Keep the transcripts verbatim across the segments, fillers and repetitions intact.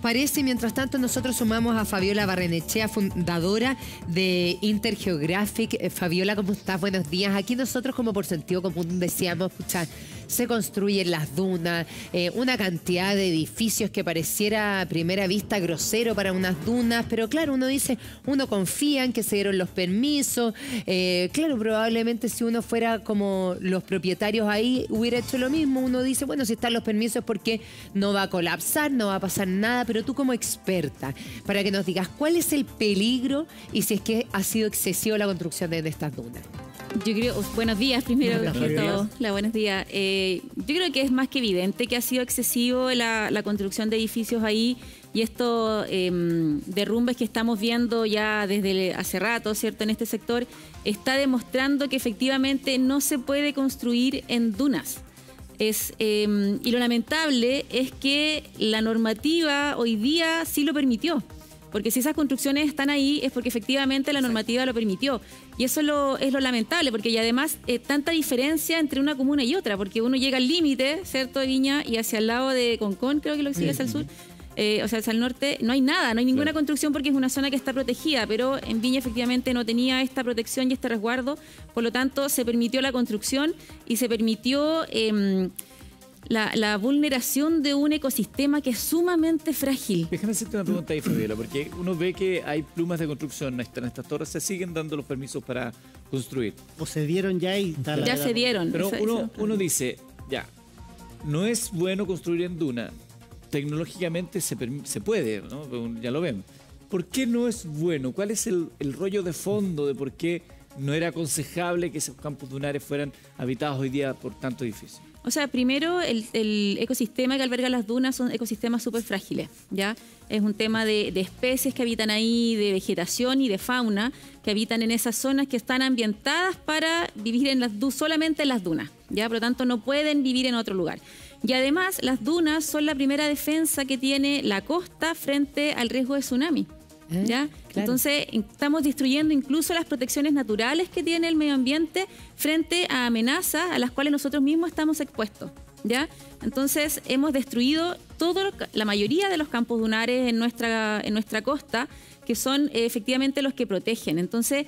parece, mientras tanto, nosotros sumamos a Fabiola Barrenechea, fundadora de Intergeographic. Fabiola, ¿cómo estás? Buenos días. Aquí nosotros, como por sentido común, decíamos, escuchar, se construyen las dunas, eh, una cantidad de edificios que pareciera a primera vista grosero para unas dunas, pero claro, uno dice, uno confía en que se dieron los permisos, eh, claro, probablemente si uno fuera como los propietarios ahí, hubiera hecho lo mismo, uno dice, bueno, si están los permisos es porque no va a colapsar, no va a pasar nada, pero tú como experta, para que nos digas, ¿cuál es el peligro y si es que ha sido excesiva la construcción de estas dunas? Yo creo, buenos días primero que todo. La buenos días. Eh, yo creo que es más que evidente que ha sido excesivo la, la construcción de edificios ahí y estos eh, derrumbes que estamos viendo ya desde hace rato, ¿cierto? En este sector está demostrando que efectivamente no se puede construir en dunas. Es, eh, y lo lamentable es que la normativa hoy día sí lo permitió. Porque si esas construcciones están ahí es porque efectivamente la normativa lo permitió. Y eso lo, es lo lamentable, porque y además eh, tanta diferencia entre una comuna y otra, porque uno llega al límite, ¿cierto?, de Viña y hacia el lado de Concón, creo que lo que sigue hacia el sur, eh, o sea, hacia el norte, no hay nada, no hay ninguna construcción porque es una zona que está protegida, pero en Viña efectivamente no tenía esta protección y este resguardo, por lo tanto se permitió la construcción y se permitió... Eh, La, la vulneración de un ecosistema que es sumamente frágil. Déjame hacerte una pregunta ahí, Fabiola, porque uno ve que hay plumas de construcción en estas torres, se siguen dando los permisos para construir. O se dieron ya y tal. Ya se dieron. Pero uno, uno dice, ya, no es bueno construir en duna. Tecnológicamente se, se puede, ¿no? Ya lo vemos. ¿Por qué no es bueno? ¿Cuál es el, el rollo de fondo de por qué no era aconsejable que esos campos dunares fueran habitados hoy día por tanto edificio? O sea, primero, el, el ecosistema que alberga las dunas son ecosistemas súper frágiles, ¿ya? Es un tema de, de especies que habitan ahí, de vegetación y de fauna que habitan en esas zonas que están ambientadas para vivir en las, solamente en las dunas, ¿ya? Por lo tanto, no pueden vivir en otro lugar. Y además, las dunas son la primera defensa que tiene la costa frente al riesgo de tsunami, ¿ya? ¿Eh? Claro. Entonces, estamos destruyendo incluso las protecciones naturales que tiene el medio ambiente frente a amenazas a las cuales nosotros mismos estamos expuestos, ¿ya? Entonces, hemos destruido todo, la mayoría de los campos dunares en nuestra, en nuestra costa, que son eh, efectivamente los que protegen. Entonces,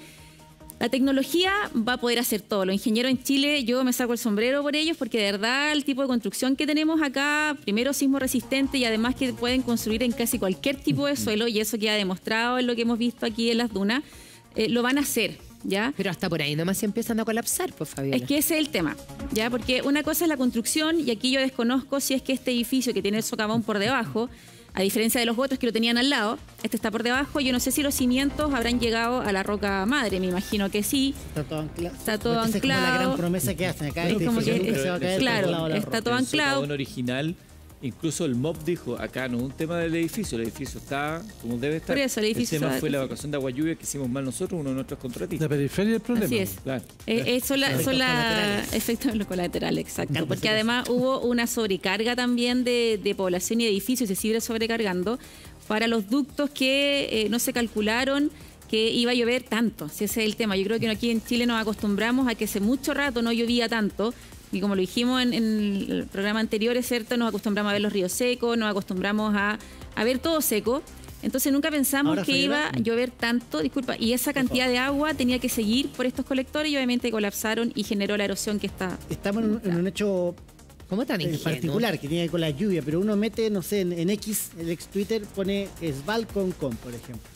la tecnología va a poder hacer todo. Los ingenieros en Chile, yo me saco el sombrero por ellos porque de verdad el tipo de construcción que tenemos acá, primero sismo resistente y además que pueden construir en casi cualquier tipo de suelo, y eso queda demostrado en lo que hemos visto aquí en las dunas, eh, lo van a hacer, ¿ya? Pero hasta por ahí nomás se empiezan a colapsar, pues, Fabiola. Es que ese es el tema, ¿ya? Porque una cosa es la construcción y aquí yo desconozco si es que este edificio que tiene el socavón por debajo, a diferencia de los otros que lo tenían al lado, este está por debajo. Yo no sé si los cimientos habrán llegado a la roca madre, me imagino que sí. Está todo anclado. Está todo anclado. Es como la gran promesa que hacen acá. Este como que nunca se va a caer. Claro, está todo anclado. El original, incluso el M O P dijo, acá no es un tema del edificio, el edificio está como debe estar. Por eso, el edificio. El tema fue la evacuación de agua lluvia que hicimos mal nosotros, uno de nuestros contratistas. La periferia del problema. Así es. Claro. Eh, eh, son la, son la, efectos de los colaterales, exacto. Porque además hubo una sobrecarga también de, de población y de edificios, se sigue sobrecargando para los ductos que eh, no se calcularon que iba a llover tanto. Si ese es el tema. Yo creo que aquí en Chile nos acostumbramos a que hace mucho rato no llovía tanto. Y como lo dijimos en, en el programa anterior, es cierto, nos acostumbramos a ver los ríos secos, nos acostumbramos a, a ver todo seco. Entonces nunca pensamos Ahora, que señora, iba a llover tanto, disculpa, y esa cantidad de agua tenía que seguir por estos colectores y obviamente colapsaron y generó la erosión que está... Estamos en, en un hecho ¿cómo tan en particular que tiene que ver con la lluvia, pero uno mete, no sé, en, en X, el ex Twitter pone Esval Concón, por ejemplo.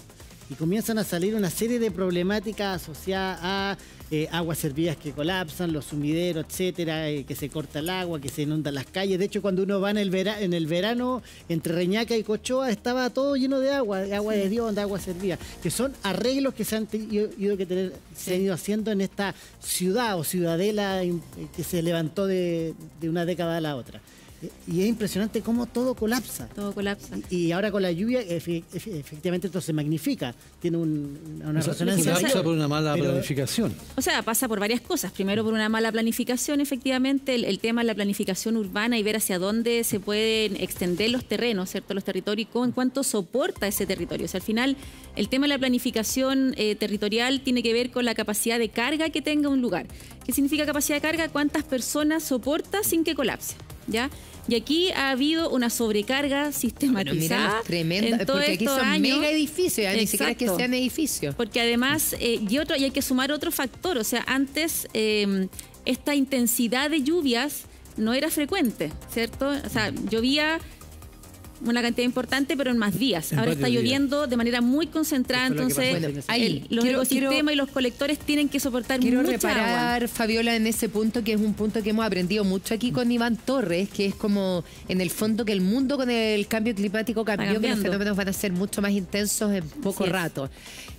Y comienzan a salir una serie de problemáticas asociadas a eh, aguas servidas que colapsan, los sumideros, etcétera, eh, que se corta el agua, que se inundan las calles. De hecho, cuando uno va en el, vera en el verano, entre Reñaca y Cochoa, estaba todo lleno de agua, de agua sí. de Dios, de agua servida, que son arreglos que se han, ido que tener, sí. se han ido haciendo en esta ciudad o ciudadela que se levantó de, de una década a la otra. Y es impresionante cómo todo colapsa. Todo colapsa. Y ahora con la lluvia, efe, efe, efectivamente, esto se magnifica. Tiene un, una o sea, resonancia. Colapsa por una mala pero, planificación. O sea, pasa por varias cosas. Primero, por una mala planificación, efectivamente. El, el tema de la planificación urbana y ver hacia dónde se pueden extender los terrenos, ¿cierto? Los territorios, en cuánto soporta ese territorio. O sea, al final, el tema de la planificación eh, territorial tiene que ver con la capacidad de carga que tenga un lugar. ¿Qué significa capacidad de carga? ¿Cuántas personas soporta sin que colapse? ¿ya? Y aquí ha habido una sobrecarga sistematizada. Bueno, tremenda, porque aquí son años, mega edificios, ya, ni siquiera es que sean edificios. Porque además, eh, y, otro, y hay que sumar otro factor, o sea, antes eh, esta intensidad de lluvias no era frecuente, ¿cierto? O sea, llovía una cantidad importante, pero en más días. Ahora está lloviendo de manera muy concentrada, entonces bueno, ahí, el, los quiero, ecosistemas quiero, y los colectores tienen que soportar mucha agua. Quiero reparar, Fabiola, en ese punto, que es un punto que hemos aprendido mucho aquí con Iván Torres, que es como, en el fondo, que el mundo con el cambio climático cambió, que los fenómenos van a ser mucho más intensos en poco sí rato.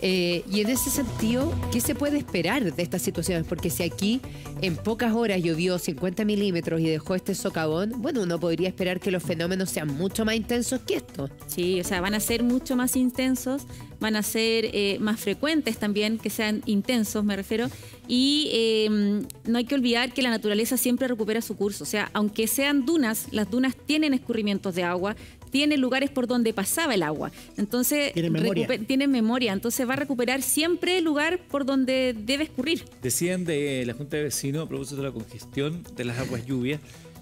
Eh, y en ese sentido, ¿qué se puede esperar de estas situaciones? Porque si aquí en pocas horas llovió cincuenta milímetros y dejó este socavón, bueno, uno podría esperar que los fenómenos sean mucho más intensos intensos que esto. Sí, o sea, van a ser mucho más intensos, van a ser eh, más frecuentes también, que sean intensos, me refiero, y eh, no hay que olvidar que la naturaleza siempre recupera su curso, o sea, aunque sean dunas, las dunas tienen escurrimientos de agua, tienen lugares por donde pasaba el agua, entonces tienen memoria, tienen memoria entonces va a recuperar siempre el lugar por donde debe escurrir. Decían de la Junta de Vecinos, a propósito de la congestión de las aguas lluvias,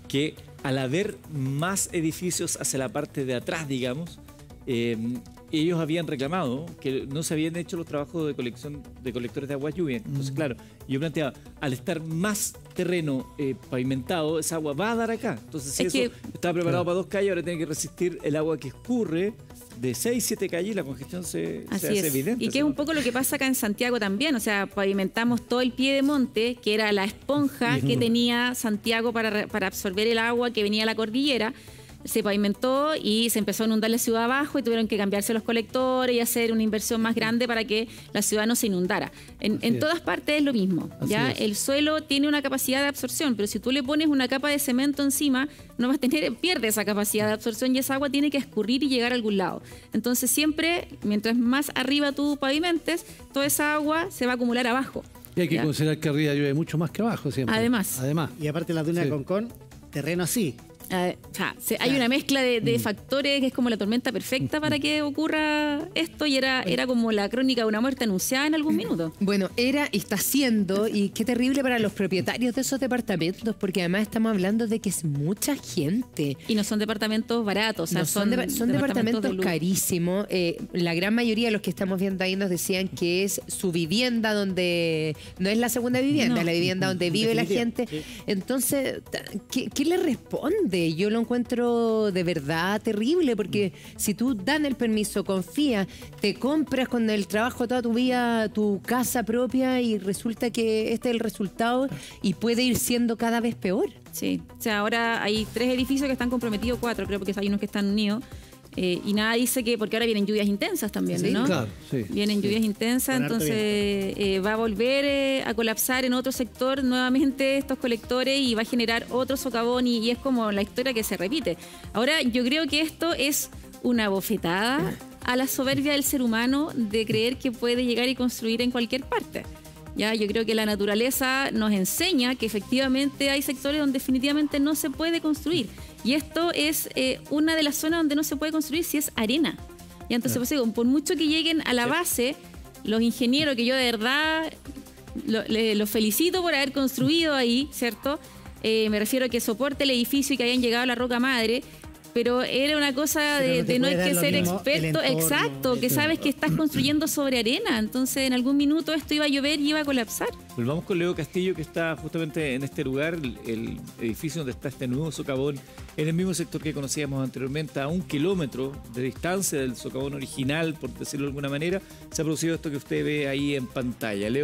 que al haber más edificios hacia la parte de atrás, digamos, eh, ellos habían reclamado que no se habían hecho los trabajos de colección de colectores de aguas lluvias. Entonces, mm. claro, yo planteaba, al estar más terreno eh, pavimentado, esa agua va a dar acá. Entonces, si es eso que estaba preparado claro. para dos calles, ahora tiene que resistir el agua que escurre de seis, siete calles y la congestión se, Así se hace es. evidente. Y que es un poco lo que pasa acá en Santiago también, o sea, pavimentamos todo el pie de monte, que era la esponja que tenía Santiago para, para absorber el agua que venía a la cordillera, se pavimentó y se empezó a inundar la ciudad abajo y tuvieron que cambiarse los colectores y hacer una inversión más grande para que la ciudad no se inundara. En, en todas partes es lo mismo, ¿ya? El suelo tiene una capacidad de absorción, pero si tú le pones una capa de cemento encima, no vas a tener, pierde esa capacidad de absorción y esa agua tiene que escurrir y llegar a algún lado. Entonces siempre, mientras más arriba tú pavimentes, toda esa agua se va a acumular abajo. Y hay que ¿ya? considerar que arriba llueve mucho más que abajo siempre. Además. Además. Y aparte la duna sí. de Concón, terreno así. Ver, o sea, se, hay una mezcla de, de factores que es como la tormenta perfecta para que ocurra esto y era, era como la crónica de una muerte anunciada en algún minuto. Bueno, era y está siendo, y qué terrible para los propietarios de esos departamentos, porque además estamos hablando de que es mucha gente. Y no son departamentos baratos, o sea, no son, son, de, son departamentos, departamentos carísimos. Eh, la gran mayoría de los que estamos viendo ahí nos decían que es su vivienda donde, no es la segunda vivienda, no. es la vivienda donde vive la gente. Sí. Entonces, ¿qué, qué le responde? Yo lo encuentro de verdad terrible, porque si tú dan el permiso, confías, te compras con el trabajo toda tu vida tu casa propia y resulta que este es el resultado y puede ir siendo cada vez peor. Sí, o sea, ahora hay tres edificios que están comprometidos, cuatro creo, porque hay unos que están unidos. Eh, y nada dice que, porque ahora vienen lluvias intensas también, sí, ¿no? Claro, sí, vienen sí. lluvias intensas, entonces eh, va a volver eh, a colapsar en otro sector nuevamente estos colectores y va a generar otro socavón y, y es como la historia que se repite. Ahora yo creo que esto es una bofetada a la soberbia del ser humano de creer que puede llegar y construir en cualquier parte. Ya, yo creo que la naturaleza nos enseña que efectivamente hay sectores donde definitivamente no se puede construir. Y esto es eh, una de las zonas donde no se puede construir si es arena. Y entonces, pues, digo, por mucho que lleguen a la base, los ingenieros, que yo de verdad los lo felicito por haber construido ahí, ¿cierto? Eh, me refiero a que soporte el edificio y que hayan llegado a la roca madre. Pero era una cosa de no, de no hay que ser experto, exacto, que sabes que estás construyendo sobre arena, entonces en algún minuto esto iba a llover y iba a colapsar. Volvamos con Leo Castillo, que está justamente en este lugar, el, el edificio donde está este nuevo socavón, en el mismo sector que conocíamos anteriormente, a un kilómetro de distancia del socavón original, por decirlo de alguna manera, se ha producido esto que usted ve ahí en pantalla. Leo